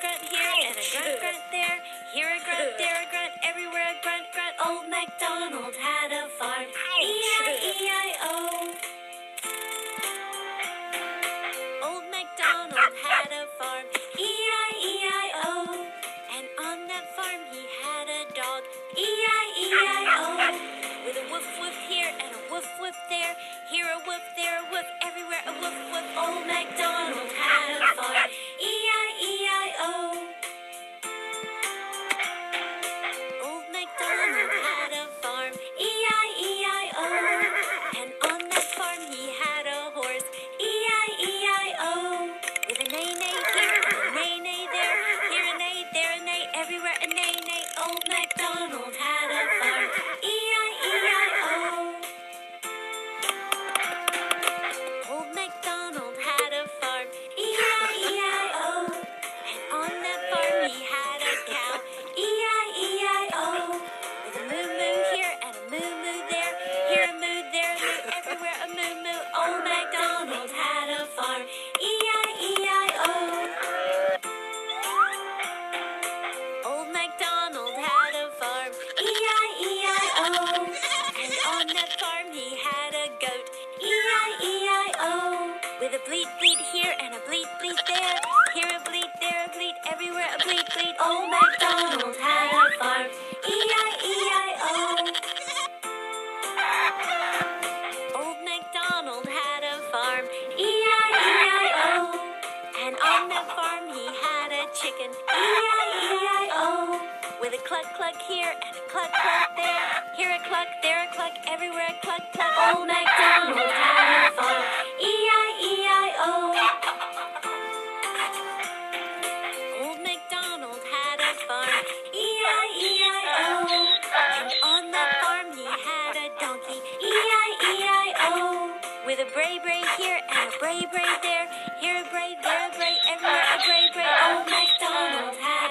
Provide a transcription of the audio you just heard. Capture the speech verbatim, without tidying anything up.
grunt, grunt here, and a grunt, grunt there. Here a grunt, there a grunt, everywhere a grunt, grunt. Old MacDonald had a farm. E I E I O. Old MacDonald had a farm. E I E I O. And on that farm he had a dog. E I E I O. With a woof woof here and a woof woof there. Here a woof, there a woof, everywhere a woof woof. Old MacDonald had a farm. E I E I O. Old MacDonald had a farm. E I E I O. And on that farm he had a horse. E I E I O. With a neigh neigh here, a neigh neigh there. Here a neigh, there a neigh, everywhere a neigh neigh. Old MacDonald had a farm. E I E I O. Old MacDonald had a farm. E I E I O. And on that farm he had a cow. E I E I O. With a moo moo here and a moo moo there. Here a moo, there a moo, everywhere a moo moo. Old MacDonald had a farm. E I E I O. Old MacDonald had a farm. E I E I O. And on that farm he had a goat. E I E I O. With a bleat bleat here and a bleat bleat there. Here a bleat, there a bleat, everywhere a bleat bleat. Old MacDonald had a farm. E I E I O. Old MacDonald had a farm. E I E I O. And on that farm he had a chicken. E I E I O. With a cluck cluck here and a cluck cluck there. Here a cluck, there a cluck, everywhere a cluck cluck. Old MacDonald had a farm. E I E I O. Old MacDonald had a farm. E I E I O. And on that farm he had a donkey. E I E I O. With a bray bray here and a bray bray there. Here a bray, there a bray, everywhere a bray bray. Old MacDonald had a farm.